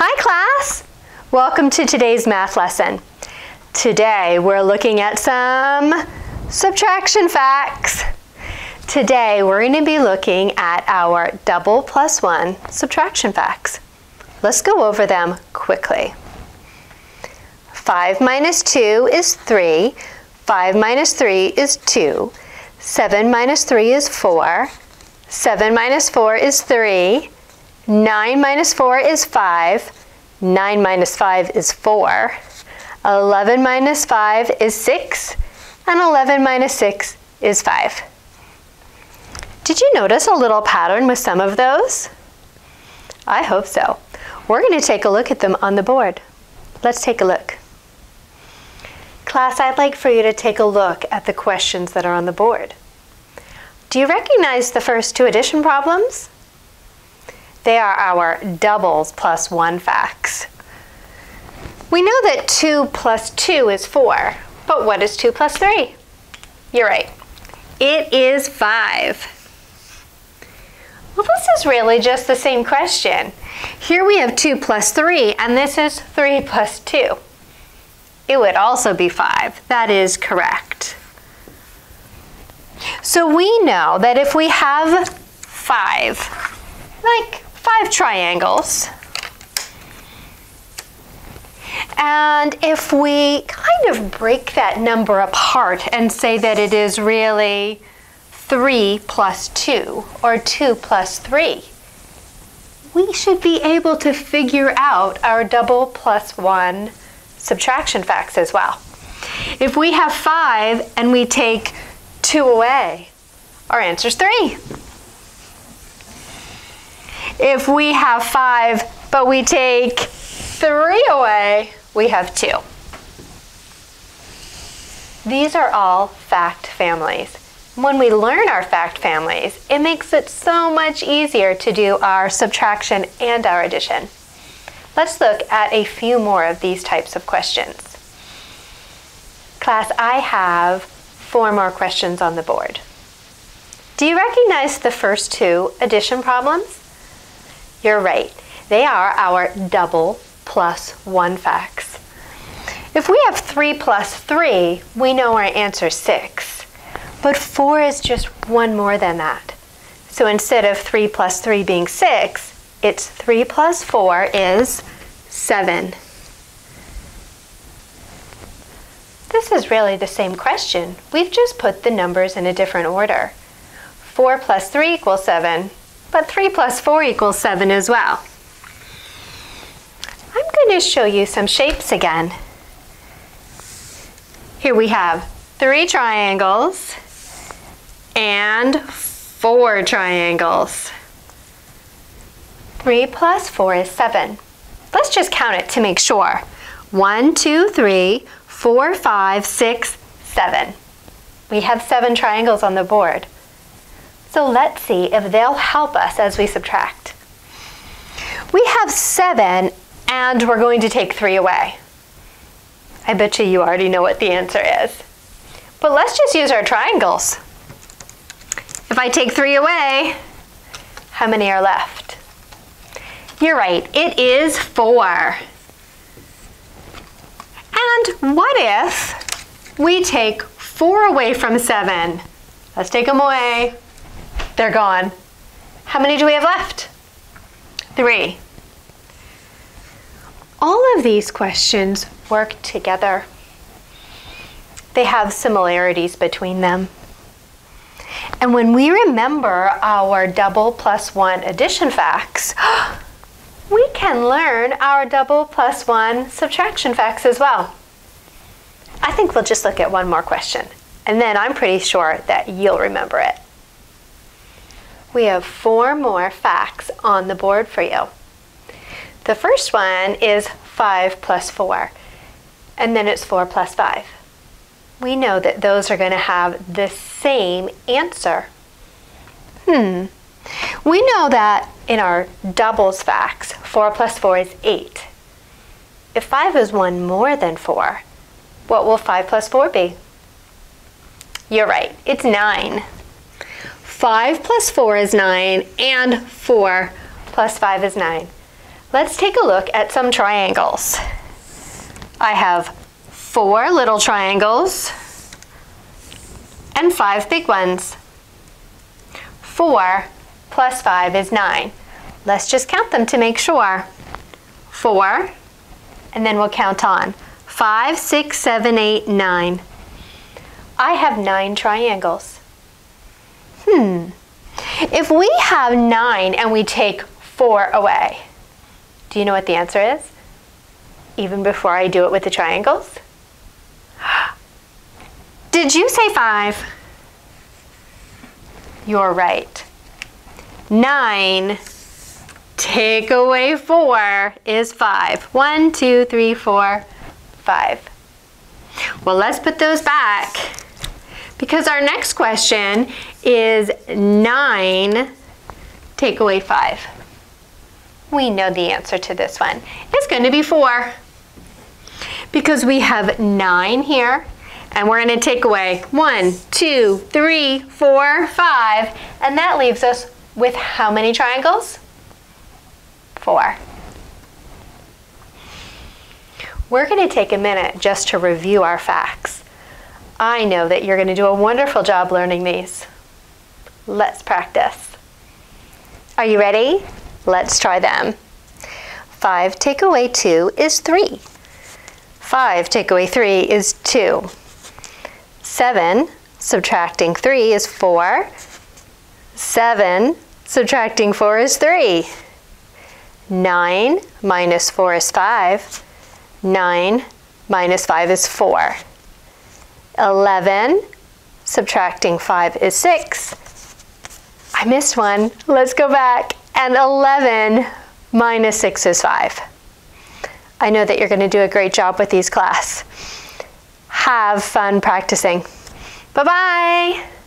Hi class! Welcome to today's math lesson. Today we're looking at some subtraction facts. Today we're going to be looking at our double plus one subtraction facts. Let's go over them quickly. 5 minus 2 is 3. 5 minus 3 is 2. 7 minus 3 is 4. 7 minus 4 is 3. 9 minus 4 is 5. 9 minus 5 is 4. 11 minus 5 is 6. And 11 minus 6 is 5. Did you notice a little pattern with some of those? I hope so. We're going to take a look at them on the board. Let's take a look. Class, I'd like for you to take a look at the questions that are on the board. Do you recognize the first two addition problems? They are our doubles plus one facts. We know that 2 plus 2 is 4, but what is 2 plus 3? You're right. It is 5. Well, this is really just the same question. Here we have 2 plus 3, and this is 3 plus 2. It would also be 5. That is correct. So we know that if we have 5, like 5 triangles, and if we kind of break that number apart and say that it is really 3 plus 2 or 2 plus 3, we should be able to figure out our double plus 1 subtraction facts as well. If we have 5 and we take 2 away, our answer is 3. If we have 5 but we take 3 away, we have 2. These are all fact families. When we learn our fact families, it makes it so much easier to do our subtraction and our addition. Let's look at a few more of these types of questions. Class, I have 4 more questions on the board. Do you recognize the first two addition problems? You're right. They are our double plus one facts. If we have 3 plus 3, we know our answer is 6. But 4 is just one more than that. So instead of 3 plus 3 being 6, it's 3 plus 4 is 7. This is really the same question. We've just put the numbers in a different order. 4 plus 3 equals 7, but 3 plus 4 equals 7 as well. I'm going to show you some shapes again. Here we have 3 triangles and 4 triangles. 3 plus 4 is 7. Let's just count it to make sure. 1, 2, 3, 4, 5, 6, 7. We have 7 triangles on the board. So let's see if they'll help us as we subtract. We have 7 and we're going to take 3 away. I bet you already know what the answer is. But let's just use our triangles. If I take 3 away, how many are left? You're right, it is 4. And what if we take 4 away from 7? Let's take them away. They're gone. How many do we have left? 3. All of these questions work together. They have similarities between them. And when we remember our double plus one addition facts, we can learn our double plus one subtraction facts as well. I think we'll just look at one more question, and then I'm pretty sure that you'll remember it. We have 4 more facts on the board for you. The first one is 5 plus 4, and then it's 4 plus 5. We know that those are going to have the same answer. We know that in our doubles facts, 4 plus 4 is 8. If 5 is one more than 4, what will 5 plus 4 be? You're right, it's 9. 5 plus 4 is 9, and 4 plus 5 is 9. Let's take a look at some triangles. I have 4 little triangles and 5 big ones. 4 plus 5 is 9. Let's just count them to make sure. 4, and then we'll count on. 5, 6, 7, 8, 9. I have 9 triangles. If we have 9 and we take 4 away, do you know what the answer is? Even before I do it with the triangles? Did you say 5? You're right. 9, take away 4 is 5. 1, 2, 3, 4, 5. Well, let's put those back because our next question is 9, take away 5. We know the answer to this one. It's going to be 4 because we have 9 here and we're going to take away 1, 2, 3, 4, 5, and that leaves us with how many triangles? 4. We're going to take a minute just to review our facts. I know that you're going to do a wonderful job learning these. Let's practice. Are you ready? Let's try them. 5 take away 2 is 3. 5 take away 3 is 2. 7 subtracting 3 is 4. 7 subtracting 4 is 3. 9 minus 4 is 5. 9 minus 5 is 4. 11 subtracting 5 is 6. I missed one. Let's go back. And 11 minus 6 is 5. I know that you're going to do a great job with these class. Have fun practicing. Bye-bye.